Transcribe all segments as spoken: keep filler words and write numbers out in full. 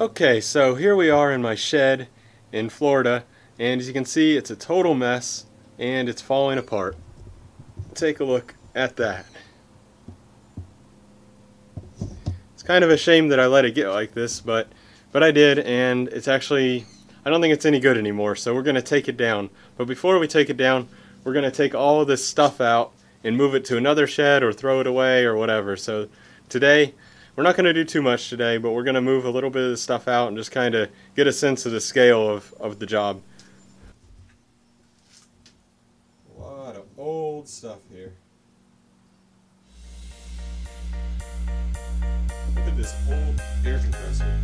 Okay, so here we are in my shed in Florida, and as you can see, it's a total mess and it's falling apart. Take a look at that. It's kind of a shame that I let it get like this, but but I did, and it's actually, I don't think it's any good anymore, so we're going to take it down. But before we take it down, we're going to take all of this stuff out and move it to another shed or throw it away or whatever. So today, we're not going to do too much today, but we're going to move a little bit of the stuff out and just kind of get a sense of the scale of, of the job. A lot of old stuff here. Look at this old air compressor.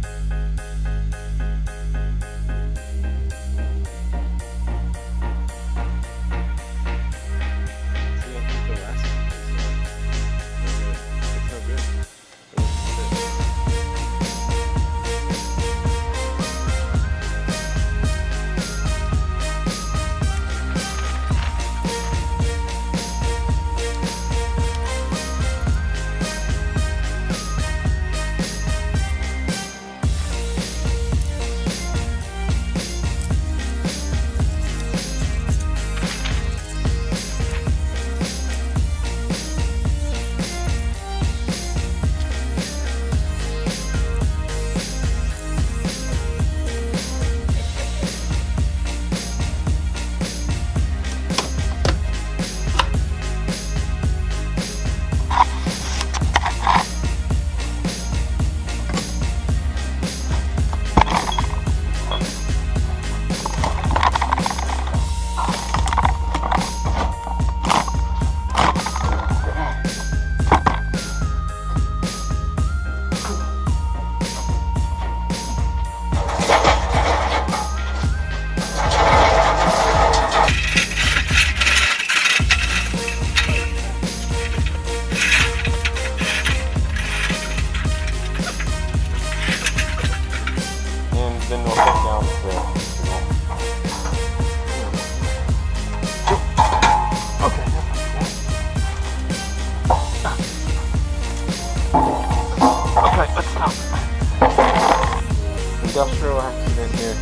Industrial accident here.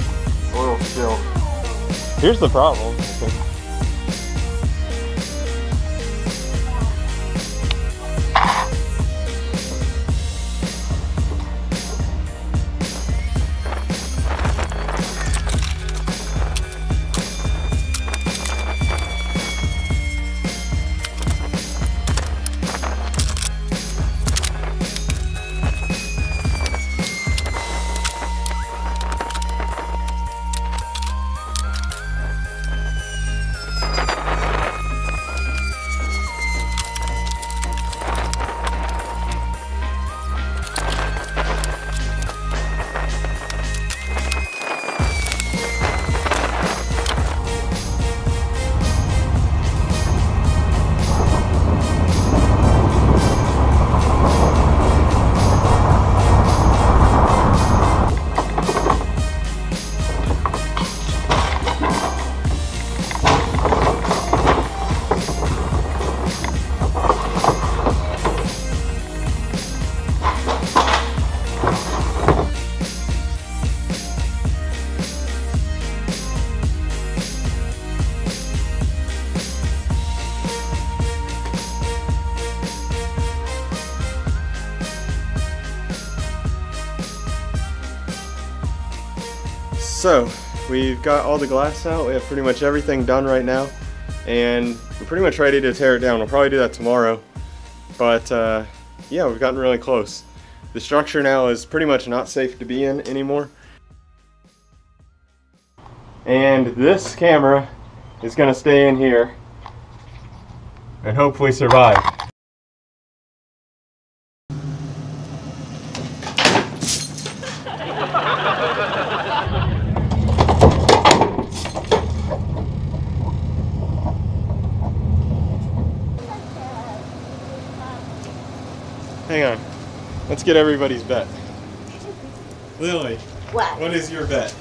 Oil spill. Here's the problem. So, we've got all the glass out, we have pretty much everything done right now, and we're pretty much ready to tear it down. We'll probably do that tomorrow, but uh, yeah, we've gotten really close. The structure now is pretty much not safe to be in anymore. And this camera is going to stay in here and hopefully survive. Hang on. Let's get everybody's bet. Lily, what? What is your bet?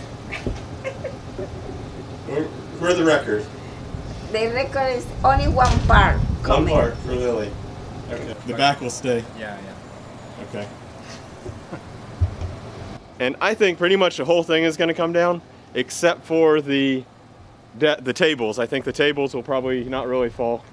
we're, we're the record. The record is only one part. Coming. One part for Lily. Okay. The back will stay. Yeah, yeah. Okay. and I think pretty much the whole thing is going to come down, except for the the tables. I think the tables will probably not really fall.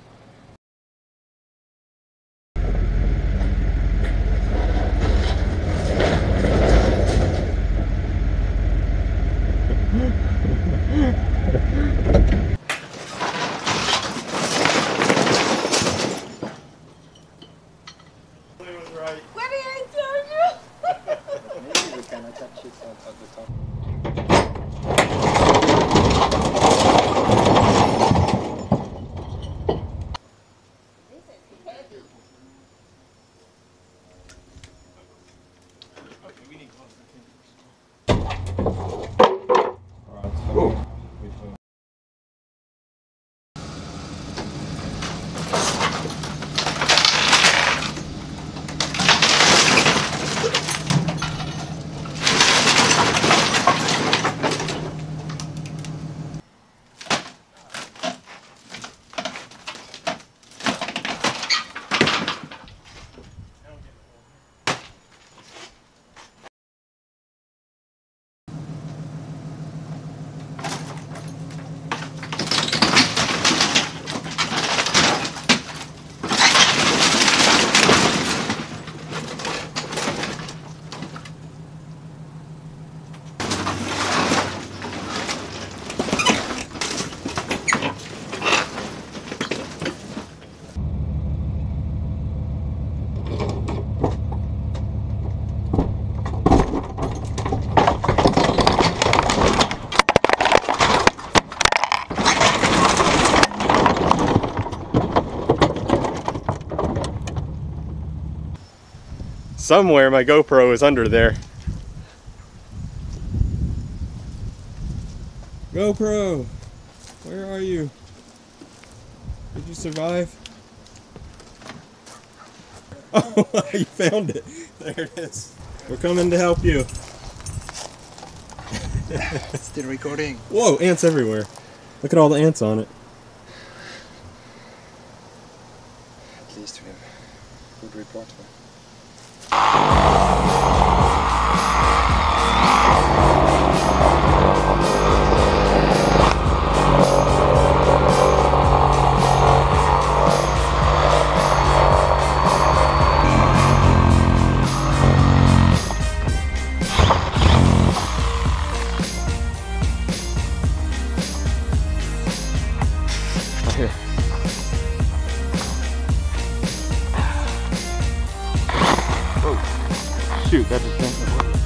Somewhere my GoPro is under there. GoPro, where are you? Did you survive? Oh, you found it. There it is. We're coming to help you. Still recording. Whoa, ants everywhere. Look at all the ants on it. At least we have a good report. Shoot, that just